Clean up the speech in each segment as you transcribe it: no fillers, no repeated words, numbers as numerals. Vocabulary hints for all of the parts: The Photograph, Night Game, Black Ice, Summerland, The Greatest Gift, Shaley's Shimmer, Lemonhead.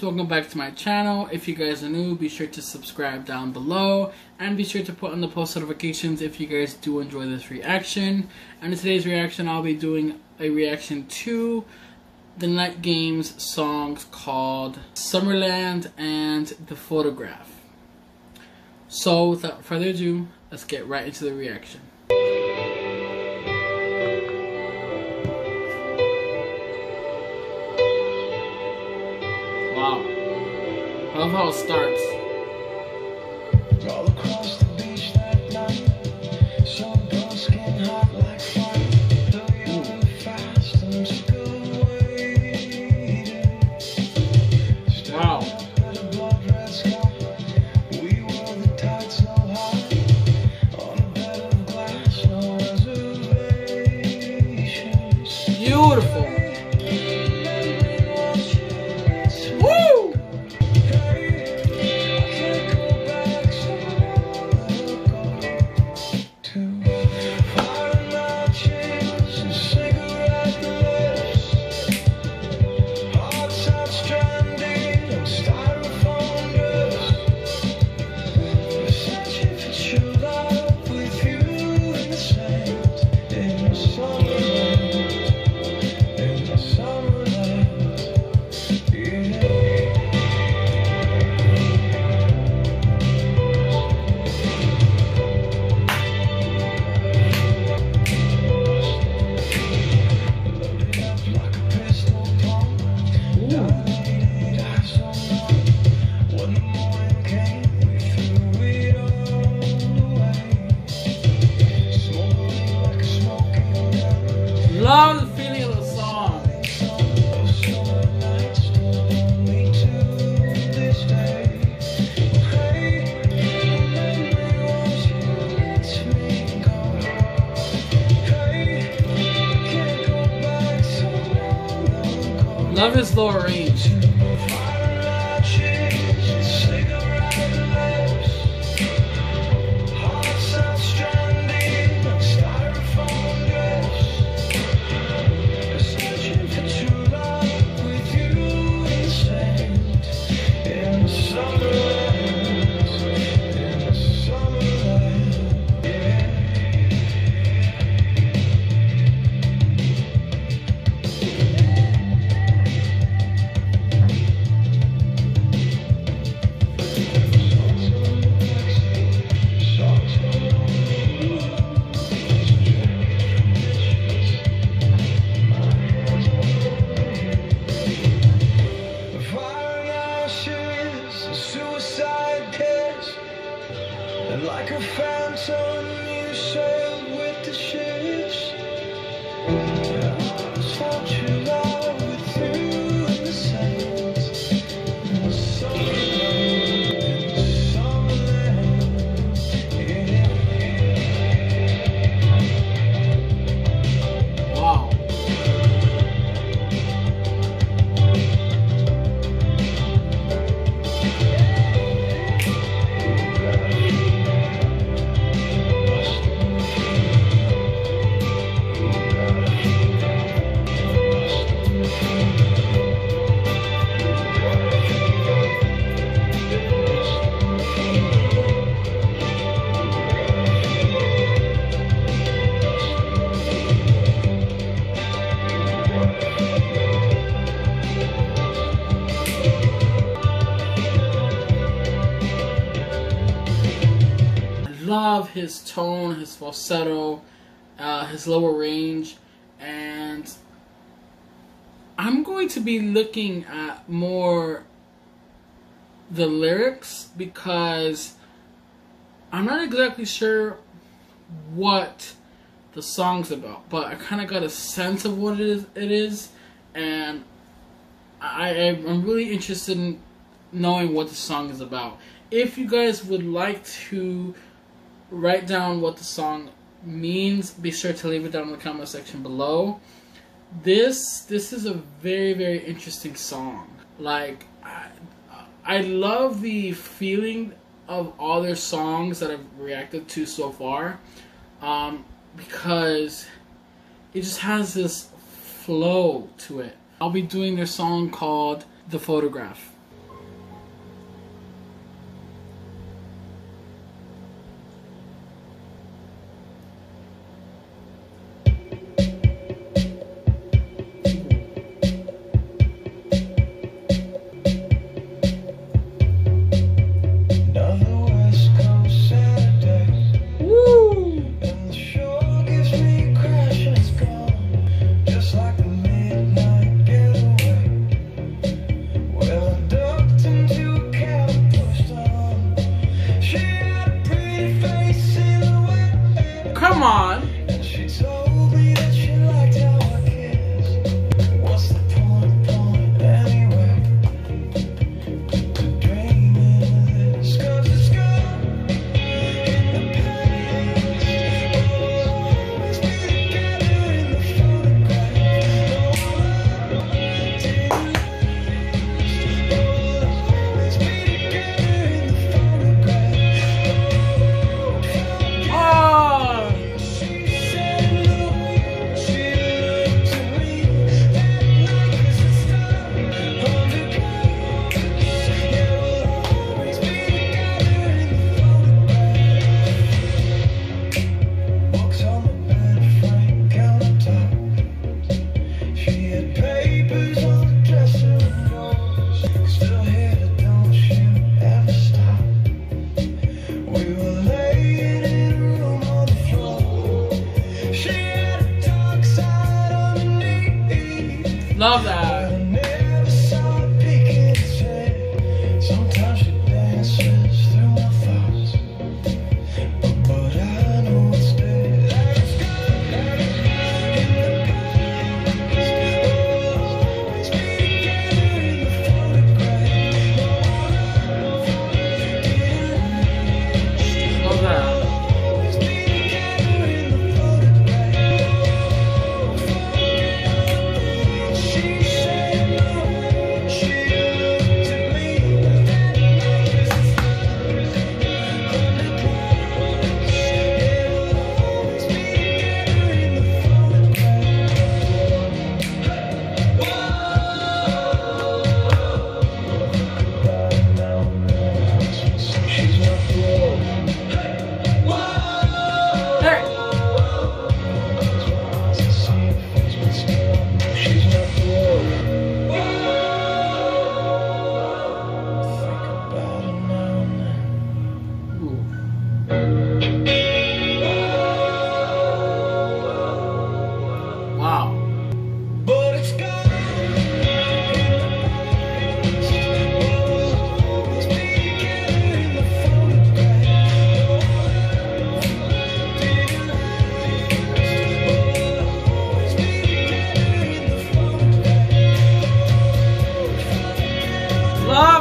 guys, welcome back to my channel. If you guys are new, be sure to subscribe down below and be sure to put on the post notifications if you guys do enjoy this reaction. And in today's reaction, I'll be doing a reaction to the Night Game's songs called Summerland and The Photograph. So without further ado, let's get right into the reaction. Wow. I love how it starts. All across the beach that night, some girls skin hot like fire. So young and fast and still waiting. Wow. We wore the tides so high. On a bed of glass, no reservations. Beautiful. Love the feeling of the song. Love is lower range. Like a phantom, you sailed with the ships. I felt your love with you in the sands, in the summerland, in the summerland. Yeah. Wow. Love his tone, his falsetto, his lower range, and I'm going to be looking at more the lyrics because I'm not exactly sure what the song's about, but I kind of got a sense of what it is, and I'm really interested in knowing what the song is about. If you guys would like to write down what the song means, be sure to leave it down in the comment section below. This is a very, very interesting song. Like I love the feeling of all their songs that I've reacted to so far, because it just has this flow to it. I'll be doing their song called The Photograph. Come on. Love that. Sometimes she dances through my thoughts, but I know it's dead.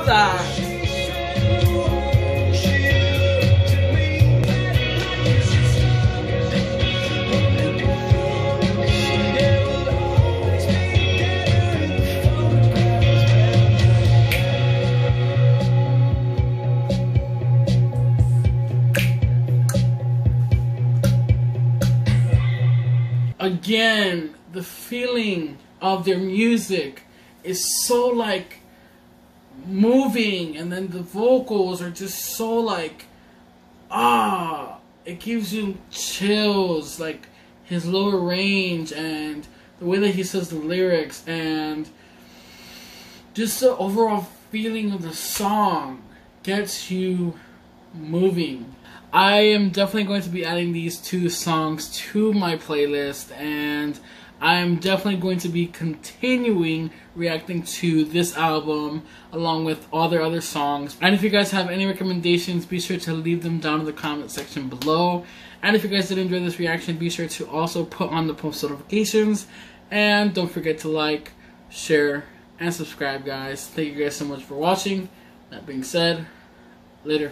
Love that. Again, the feeling of their music is so like moving, and then the vocals are just so like, ah, it gives you chills, like his lower range and the way that he says the lyrics and just the overall feeling of the song gets you moving. I am definitely going to be adding these two songs to my playlist, and I'm definitely going to be continuing reacting to this album along with all their other songs. And if you guys have any recommendations, be sure to leave them down in the comment section below. And if you guys did enjoy this reaction, be sure to also put on the post notifications, and don't forget to like, share, and subscribe, guys. Thank you guys so much for watching. That being said, later.